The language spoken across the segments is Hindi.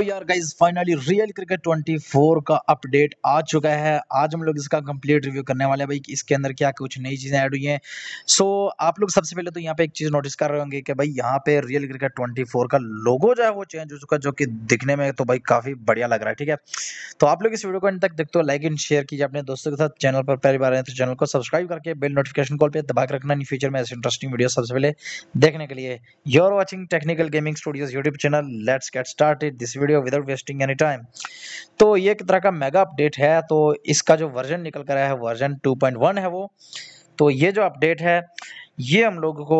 तो यार गाइज फाइनली रियल क्रिकेट 24 का अपडेट आ चुका है। आज हम लोग इसका कंप्लीट रिव्यू करने वाले हैं भाई कि इसके अंदर क्या कुछ नई चीज़ें ऐड हुई हैं। सो आप लोग सबसे पहले तो यहाँ पे एक चीज़ नोटिस कर रहे होंगे कि भाई यहाँ पे रियल क्रिकेट 24 का लोगो जो है वो चेंज हो चुका है, जो कि दिखने में तो भाई काफ़ी बढ़िया लग रहा है। ठीक है, तो आप लोग इस वीडियो को अंत तक देखते हो, लाइक एंड शेयर कीजिए अपने दोस्तों के साथ। चैनल पर पहली बार आए तो चैनल को सब्सक्राइब करके बेल नोटिफिकेशन कॉल पर दबा के रखना इन फ्यूचर में ऐसे इंटरेस्टिंग वीडियो सबसे पहले देखने के लिए। You are watching technical gaming studios YouTube channel. Let's get started this video without wasting any time. तो ये एक तरह का मेगा अपडेट है। तो इसका जो वर्जन निकल कर आया है वर्जन 2.1 है वो। तो ये जो अपडेट है ये हम लोगों को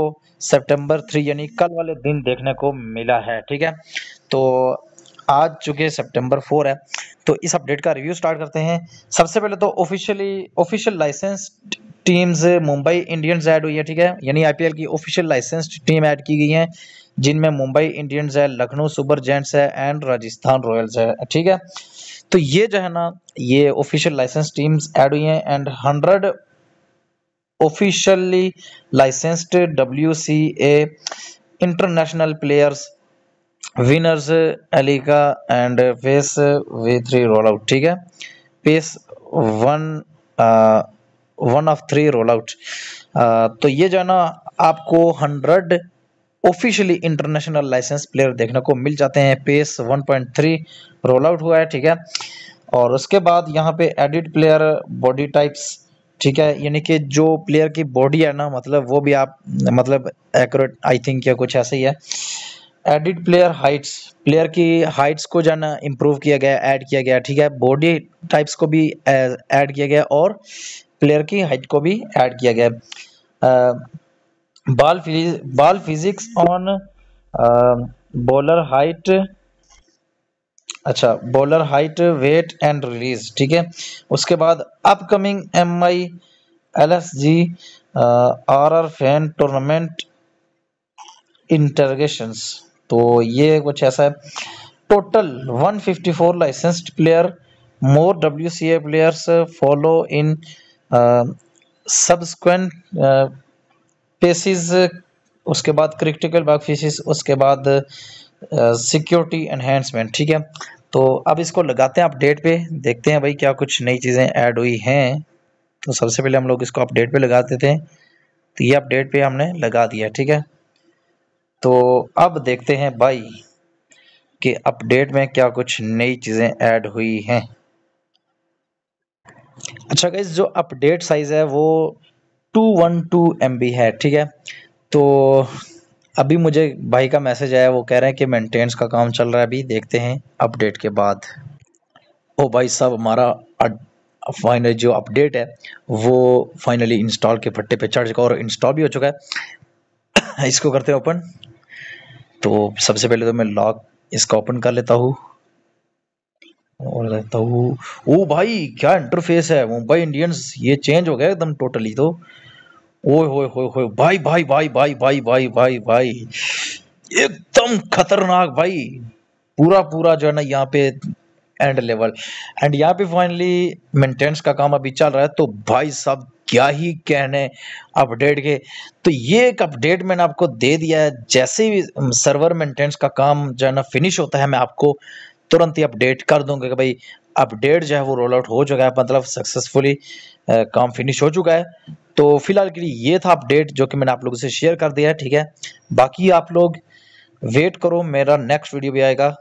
सितंबर 3 यानी कल वाले दिन देखने को मिला है। ठीक है, तो आज चूँकि सितंबर 4 है तो इस अपडेट का रिव्यू स्टार्ट करते हैं। सबसे पहले तो official licensed teams Mumbai Indians add हुई है। ठीक है, यानी आईपीएल की ऑफिशियल लाइसेंस्ड टीम ऐड की गई है, जिनमें मुंबई इंडियंस है, लखनऊ सुपर जायंट्स है एंड राजस्थान रॉयल्स है। ठीक है, तो ये जो है ना ये ऑफिशियल लाइसेंस टीम्स ऐड हुई हैं and 100 officially licensed WCA international players winners एलिका and pace V3 roll out. ठीक है, पेस 1/3 रोल आउट। तो ये जो है ना आपको 100 ऑफिशियली इंटरनेशनल लाइसेंस प्लेयर देखने को मिल जाते हैं। पेस 1.3 रोल आउट हुआ है। ठीक है, और उसके बाद यहाँ पे एडिट प्लेयर बॉडी टाइप्स। ठीक है, यानी कि जो प्लेयर की बॉडी है ना मतलब वो भी आप मतलब एक्यूरेट आई थिंक या कुछ ऐसा ही है। एडिट प्लेयर हाइट्स, प्लेयर की हाइट्स को जो है ना इम्प्रूव किया गया, ऐड किया गया। ठीक है, बॉडी टाइप्स को भी ऐड किया गया और प्लेयर की हाइट को भी ऐड किया गया। Ball physics on bowler height, अच्छा bowler height weight and release. ठीक है, उसके बाद upcoming MI LSG RR fan tournament integrations. तो ये कुछ ऐसा है। Total 154 licensed player more WCA players follow in subsequent phases, उसके बाद क्रिटिकल बैक फेसिस, उसके बाद सिक्योरिटी एनहेंसमेंट। ठीक है, तो अब इसको लगाते हैं अपडेट पे, देखते हैं भाई क्या कुछ नई चीज़ें ऐड हुई हैं। तो सबसे पहले हम लोग इसको अपडेट पे लगा देते हैं। तो ये अपडेट पे हमने लगा दिया। ठीक है, तो अब देखते हैं भाई कि अपडेट में क्या कुछ नई चीज़ें ऐड हुई हैं। अच्छा गाइस, जो अपडेट साइज़ है वो 212 MB है। ठीक है, तो अभी मुझे भाई का मैसेज आया, वो कह रहे हैं कि मेंटेनेंस का काम चल रहा है, अभी देखते हैं अपडेट के बाद। ओ भाई साहब, हमारा फाइनल जो अपडेट है वो फाइनली इंस्टॉल के फट्टे पे चढ़ चुका और इंस्टॉल भी हो चुका है। इसको करते हैं ओपन। तो सबसे पहले तो मैं लॉक इसका ओपन कर लेता हूँ और लगता हूँ। ओ भाई क्या इंटरफेस है, मुंबई इंडियंस ये चेंज हो गया एकदम टोटली। तो ओए होए होए होए भाई भाई भाई भाई भाई भाई भाई भाई एकदम खतरनाक भाई, पूरा पूरा जो है ना यहाँ पे एंड लेवल एंड यहाँ पे फाइनली मेंटेनेंस का काम अभी चल रहा है। तो भाई साहब क्या ही कहने अपडेट के। तो ये एक अपडेट मैंने आपको दे दिया है, जैसे ही सर्वर मेंटेनेंस का काम जो है ना फिनिश होता है मैं आपको तुरंत ही अपडेट कर दूंगा कि भाई अपडेट जो है वो रोल आउट हो चुका है, मतलब सक्सेसफुली काम फिनिश हो चुका है। तो फिलहाल के लिए ये था अपडेट जो कि मैंने आप लोगों से शेयर कर दिया है। ठीक है, बाकी आप लोग वेट करो, मेरा नेक्स्ट वीडियो भी आएगा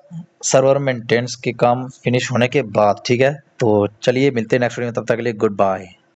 सर्वर मेंटेनेंस के काम फिनिश होने के बाद। ठीक है, तो चलिए मिलते हैं नेक्स्ट वीडियो में, तब तक के लिए गुड बाय।